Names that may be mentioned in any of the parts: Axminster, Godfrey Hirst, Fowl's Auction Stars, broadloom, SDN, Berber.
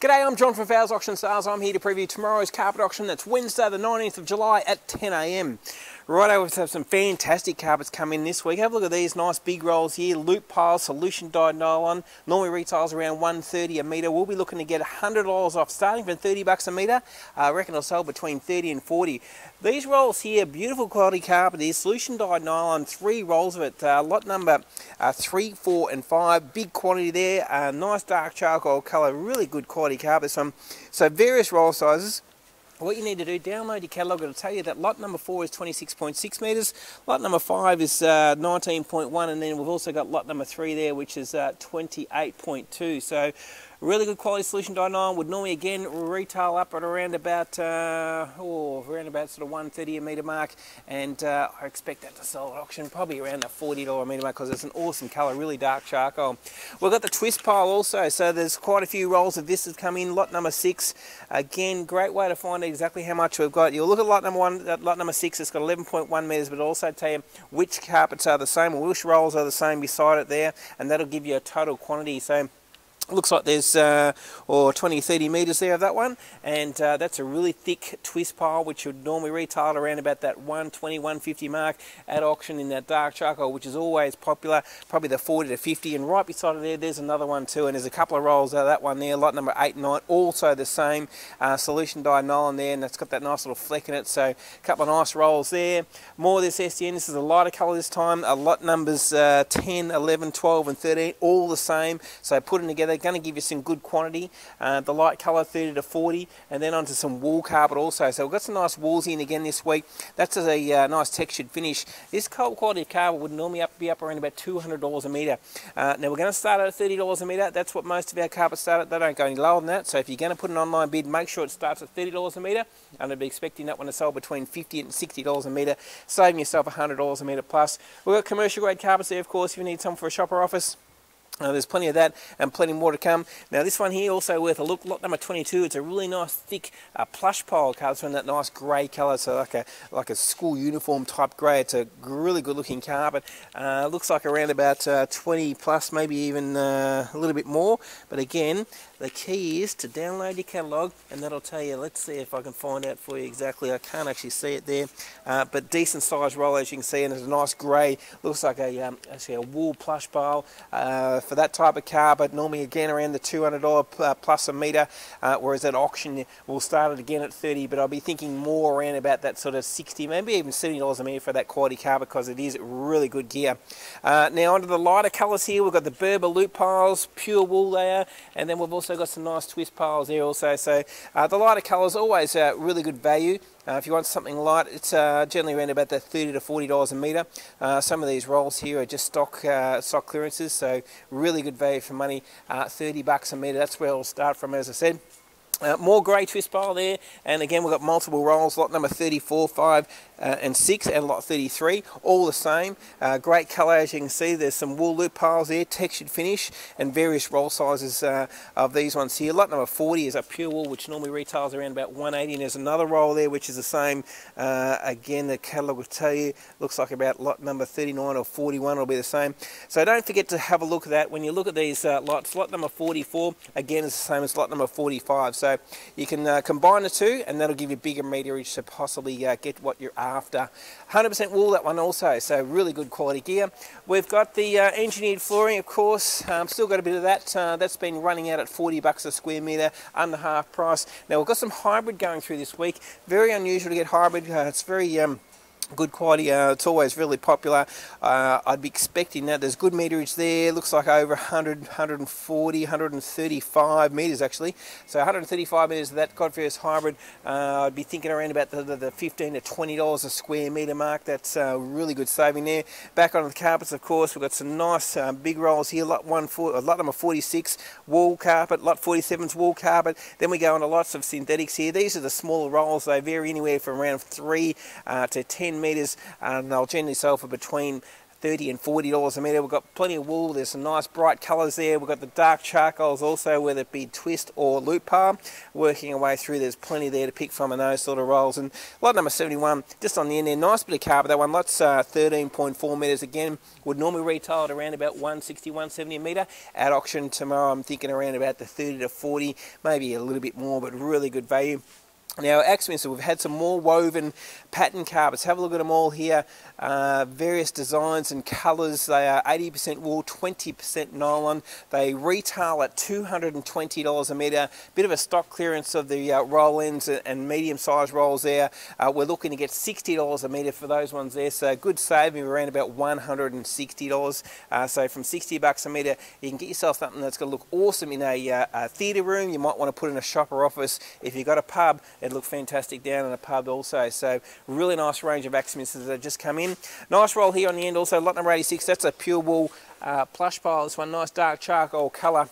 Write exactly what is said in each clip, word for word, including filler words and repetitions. G'day, I'm John from Fowl's Auction Stars. I'm here to preview tomorrow's carpet auction. That's Wednesday the nineteenth of July at ten A M Righto, we have some fantastic carpets come in this week. Have a look at these nice big rolls here. Loop pile, solution dyed nylon. Normally retails around one hundred thirty dollars a metre. We'll be looking to get one hundred dollars off, starting from thirty bucks a metre. I uh, reckon it'll sell between thirty and forty. These rolls here, beautiful quality carpet here. Solution dyed nylon, three rolls of it. Uh, lot number uh, three, four and five. Big quantity there. Uh, nice dark charcoal colour. Really good quality carpet. So, so various roll sizes. What you need to do, download your catalogue. It'll tell you that lot number four is twenty-six point six metres, lot number five is uh, nineteen point one, and then we've also got lot number three there, which is uh, twenty-eight point two. So really good quality solution dyed nylon would normally again retail up at around about uh, oh, around about sort of one hundred thirty a metre mark, and uh, I expect that to sell at auction probably around the forty dollar a metre mark because it's an awesome colour, really dark charcoal. We've got the twist pile also, so there's quite a few rolls of this that come in. Lot number six, again, great way to find out exactly how much we've got. You'll look at lot number one, lot number six, it's got eleven point one metres, but it'll also tell you which carpets are the same or which rolls are the same beside it there, and that'll give you a total quantity. So looks like there's uh, or twenty, thirty metres there of that one, and uh, that's a really thick twist pile which would normally retail around about that one twenty, one fifty mark at auction in that dark charcoal, which is always popular, probably the forty to fifty. And right beside it there, there's another one too, and there's a couple of rolls out of that one there, lot number eight and nine, also the same uh, solution dyed nylon there, and that's got that nice little fleck in it. So a couple of nice rolls there. More of this S D N, this is a lighter colour this time. A lot numbers uh, ten, eleven, twelve and thirteen, all the same, so put them together, going to give you some good quantity. Uh, the light colour thirty to forty, and then onto some wool carpet also. So we've got some nice wools in again this week. That's a uh, nice textured finish. This cold quality of carpet would normally up, be up around about two hundred dollars a metre. Uh, now we're going to start at thirty dollars a metre. That's what most of our carpets start at. They don't go any lower than that. So if you're going to put an online bid, make sure it starts at thirty dollars a metre, and I'd be expecting that one to sell between fifty and sixty dollars a metre, saving yourself one hundred dollars a metre plus. We've got commercial grade carpets there, of course, if you need some for a shop or office. Uh, there's plenty of that and plenty more to come. Now this one here also worth a look, lot number twenty-two. It's a really nice thick uh, plush pile carpet in that nice grey colour, so like a like a school uniform type grey. It's a really good looking carpet. Uh, looks like around about uh, twenty plus, maybe even uh, a little bit more. But again, the key is to download your catalogue, and that'll tell you. Let's see if I can find out for you exactly. I can't actually see it there, uh, but decent sized roll as you can see, and it's a nice grey. Looks like a um, actually a wool plush pile. Uh, For that type of carpet, normally again around the two hundred dollars plus a metre, uh, whereas at auction we'll start it again at thirty dollars, but I'll be thinking more around about that sort of sixty dollars, maybe even seventy dollars a metre for that quality carpet because it is really good gear. Uh, now onto the lighter colours here, we've got the Berber loop piles, pure wool there, and then we've also got some nice twist piles there also. So uh, the lighter colours always uh, really good value. Uh, if you want something light, it's uh, generally around about that thirty to forty dollars a metre. Uh, some of these rolls here are just stock uh, stock clearances, so really good value for money. Uh, thirty bucks a metre, that's where it'll start from, as I said. Uh, more grey twist pile there, and again we've got multiple rolls, lot number thirty-four, five and six, and lot thirty-three, all the same. Uh, great colour as you can see, there's some wool loop piles there, textured finish, and various roll sizes uh, of these ones here. Lot number forty is a pure wool which normally retails around about one hundred eighty dollars, and there's another roll there which is the same. Uh, again, the catalogue will tell you, looks like about lot number thirty-nine or forty-one will be the same. So don't forget to have a look at that when you look at these uh, lots. Lot number forty-four, again, is the same as lot number forty-five. So So you can uh, combine the two, and that'll give you bigger meterage to possibly uh, get what you're after. one hundred percent wool, that one also, so really good quality gear. We've got the uh, engineered flooring, of course. Um, still got a bit of that. Uh, that's been running out at forty bucks a square metre, under half price. Now, we've got some hybrid going through this week. Very unusual to get hybrid. Uh, it's very... Um, Good quality, uh, it's always really popular. Uh, I'd be expecting that. There's good meterage there, looks like over one hundred, one forty, one thirty-five metres actually. So one hundred thirty-five metres of that Godfrey Hirst hybrid, uh, I'd be thinking around about the, the, the fifteen to twenty dollars a square metre mark. That's uh, really good saving there. Back onto the carpets, of course, we've got some nice um, big rolls here. Lot, one, four, lot number forty-six, wool carpet, lot forty-seven's wool carpet. Then we go into lots of synthetics here. These are the smaller rolls, they vary anywhere from around three uh, to ten metres, and they'll generally sell for between thirty and forty dollars a metre. We've got plenty of wool. There's some nice bright colours there. We've got the dark charcoals also, whether it be twist or loop palm. Working our way through, there's plenty there to pick from in those sort of rolls. And lot number seventy-one, just on the end there, nice bit of carpet. That one, lots uh, thirteen point four metres. Again, would normally retail at around about one sixty, one seventy a metre. At auction tomorrow, I'm thinking around about the thirty to forty, maybe a little bit more, but really good value. Now, Axminster, we've had some more woven pattern carpets. Have a look at them all here. Uh, various designs and colours. They are eighty percent wool, twenty percent nylon. They retail at two hundred and twenty dollars a metre. Bit of a stock clearance of the uh, roll ends and medium-sized rolls there. Uh, we're looking to get sixty dollars a metre for those ones there. So good saving, around about one hundred and sixty dollars. Uh, so from sixty bucks a metre, you can get yourself something that's going to look awesome in a, uh, a theatre room. You might want to put in a shop or office. If you've got a pub, it looked fantastic down in a pub also. So really nice range of Axminsters that just come in. Nice roll here on the end also, lot number eighty-six. That's a pure wool uh, plush pile. This one, nice dark charcoal colour.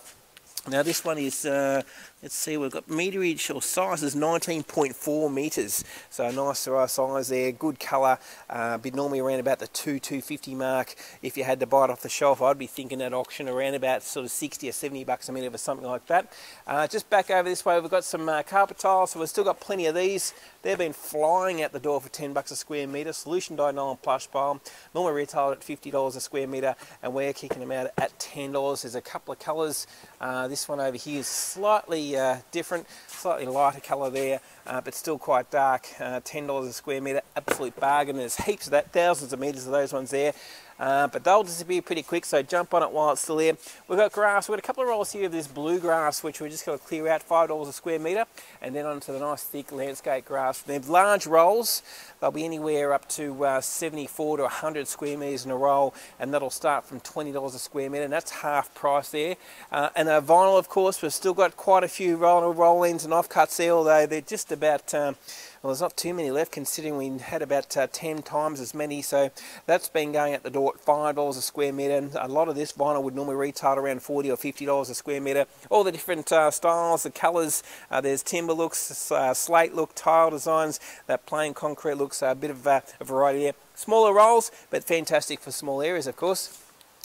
Now this one is, uh, let's see, we've got meterage or size is nineteen point four metres. So nice size there, good colour. Uh, be normally around about the two, two fifty mark. If you had to buy it off the shelf, I'd be thinking at auction around about sort of sixty or seventy bucks a metre or something like that. Uh, just back over this way, we've got some uh, carpet tiles. So we've still got plenty of these. They've been flying out the door for ten bucks a square metre. Solution dye nylon plush pile. Normally retailed at fifty dollars a square metre, and we're kicking them out at ten dollars. There's a couple of colours. Uh, this one over here is slightly uh, different, slightly lighter colour there, uh, but still quite dark. Uh, ten dollars a square metre, absolute bargain. There's heaps of that, thousands of metres of those ones there. Uh, but they'll disappear pretty quick, so jump on it while it's still there. We've got grass. We've got a couple of rolls here of this blue grass, which we're just going to clear out, five dollars a square metre, and then onto the nice thick landscape grass. They're large rolls. They'll be anywhere up to uh, seventy-four to one hundred square metres in a roll, and that'll start from twenty dollars a square metre, and that's half price there. Uh, and our vinyl, of course, we've still got quite a few roll, roll ends and offcuts there, although they're just about... Um, Well, there's not too many left, considering we had about uh, ten times as many, so that's been going at the door at five dollars a square metre. And a lot of this vinyl would normally retail around forty or fifty dollars a square metre. All the different uh, styles, the colours, uh, there's timber looks, uh, slate look, tile designs, that plain concrete looks, uh, a bit of uh, a variety there. Smaller rolls, but fantastic for small areas, of course.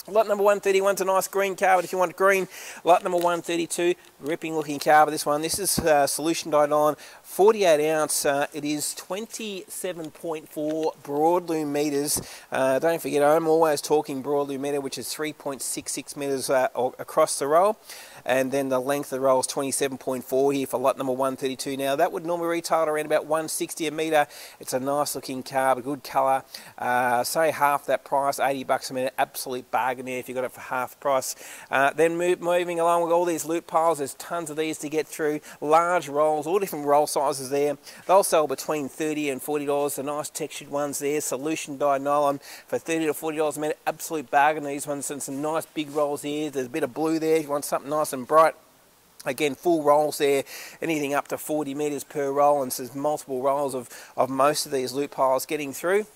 Lot number one thirty-one's a nice green carpet if you want green. Lot number one thirty-two, ripping looking carpet. This one, this is uh, solution dyed nylon, forty-eight ounce. Uh, it is twenty-seven point four broadloom metres. Uh, don't forget, I'm always talking broadloom metre, which is three point six six metres uh, across the roll. And then the length of the roll is twenty-seven point four here for lot number one thirty-two. Now, that would normally retail around about one sixty a metre. It's a nice looking carpet, good colour. Uh, say half that price, eighty bucks a metre, absolute bargain there if you got it for half price. Uh, then move, moving along with all these loop piles, there's tons of these to get through. Large rolls, all different roll sizes there. They'll sell between thirty and forty dollars. The nice textured ones there, solution dye nylon for thirty to forty dollars a minute. Absolute bargain these ones, and some nice big rolls here. There's a bit of blue there if you want something nice and bright. Again, full rolls there, anything up to forty metres per roll, and there's multiple rolls of, of most of these loop piles getting through.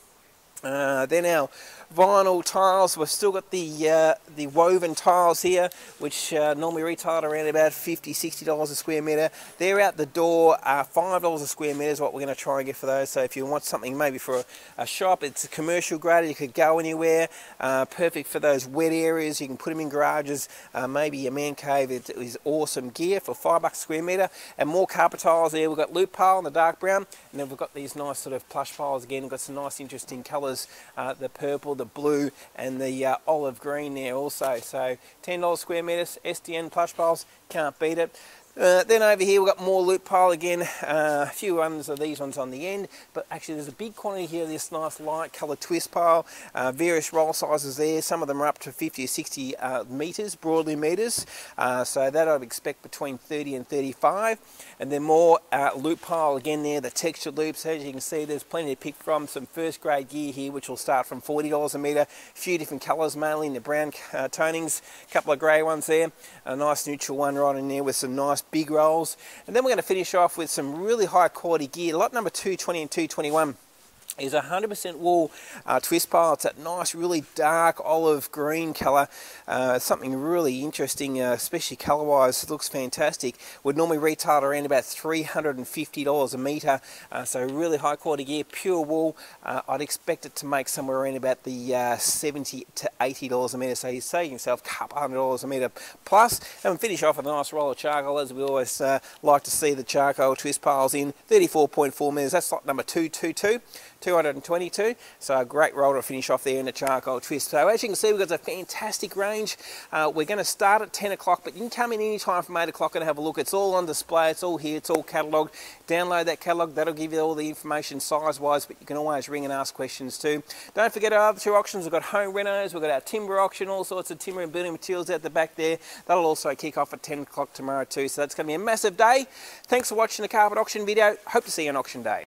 Uh, then our vinyl tiles, we've still got the uh, the woven tiles here, which uh, normally retail around about fifty, sixty dollars a square metre. They're out the door, uh, five dollars a square metre is what we're going to try and get for those. So if you want something maybe for a, a shop, it's a commercial grade, you could go anywhere. Uh, perfect for those wet areas, you can put them in garages, uh, maybe a man cave. It is awesome gear for five bucks a square metre. And more carpet tiles there, we've got loop pile in the dark brown, and then we've got these nice sort of plush piles again. We've got some nice interesting colours. Uh, the purple, the blue, and the uh, olive green there also. So ten dollars square metres, S D N plush piles, can't beat it. Uh, then over here we've got more loop pile again, uh, a few ones of these ones on the end, but actually there's a big quantity here of this nice light coloured twist pile, uh, various roll sizes there. Some of them are up to fifty or sixty uh, metres, broadly metres, uh, so that I'd expect between thirty and thirty-five, and then more uh, loop pile again there, the textured loops. As you can see, there's plenty to pick from, some first grade gear here, which will start from forty dollars a metre, a few different colours, mainly in the brown uh, tonings, a couple of grey ones there, a nice neutral one right in there with some nice big rolls. And then we're going to finish off with some really high quality gear, lot number two twenty and two twenty-one. is one hundred percent wool uh, twist pile. It's that nice, really dark olive green colour. Uh, something really interesting, uh, especially colour-wise, looks fantastic. Would normally retail around about three hundred and fifty dollars a metre. Uh, so really high-quality gear, pure wool. Uh, I'd expect it to make somewhere around about the uh, seventy to eighty dollars a metre. So you're saving yourself a couple hundred dollars a metre plus. And we finish off with a nice roll of charcoal, as we always uh, like to see the charcoal twist piles in. thirty-four point four metres. That's lot number two two two. two hundred and twenty-two, so a great roll to finish off there in a charcoal twist. So as you can see, we've got a fantastic range. Uh, we're going to start at ten o'clock, but you can come in any time from eight o'clock and have a look. It's all on display, it's all here, it's all catalogued. Download that catalogue, that'll give you all the information size-wise, but you can always ring and ask questions too. Don't forget our other two auctions. We've got home renos, we've got our timber auction, all sorts of timber and building materials out the back there. That'll also kick off at ten o'clock tomorrow too, so that's going to be a massive day. Thanks for watching the carpet auction video. Hope to see you on auction day.